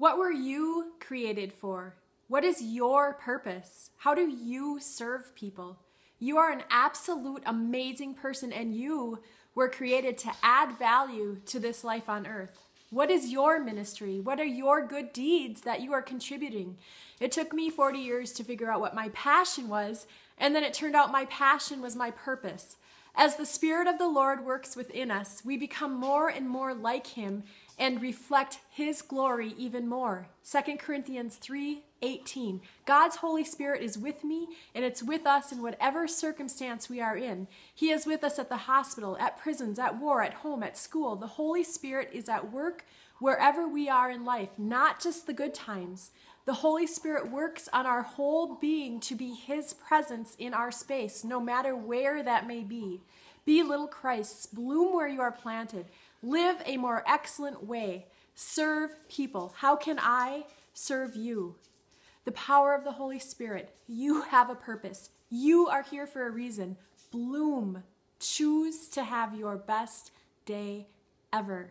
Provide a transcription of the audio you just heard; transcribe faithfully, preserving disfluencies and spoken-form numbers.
What were you created for? What is your purpose? How do you serve people? You are an absolute amazing person, and you were created to add value to this life on earth. What is your ministry? What are your good deeds that you are contributing? It took me forty years to figure out what my passion was, and then it turned out my passion was my purpose. As the Spirit of the Lord works within us, we become more and more like Him and reflect His glory even more. Second Corinthians three eighteen. God's Holy Spirit is with me, and it's with us in whatever circumstance we are in. He is with us at the hospital, at prisons, at war, at home, at school. The Holy Spirit is at work wherever we are in life, not just the good times. The Holy Spirit works on our whole being to be His presence in our space, no matter where that may be. Be little Christs, bloom where you are planted, live a more excellent way, serve people. How can I serve you? The power of the Holy Spirit. You have a purpose. You are here for a reason. Bloom. Choose to have your best day ever.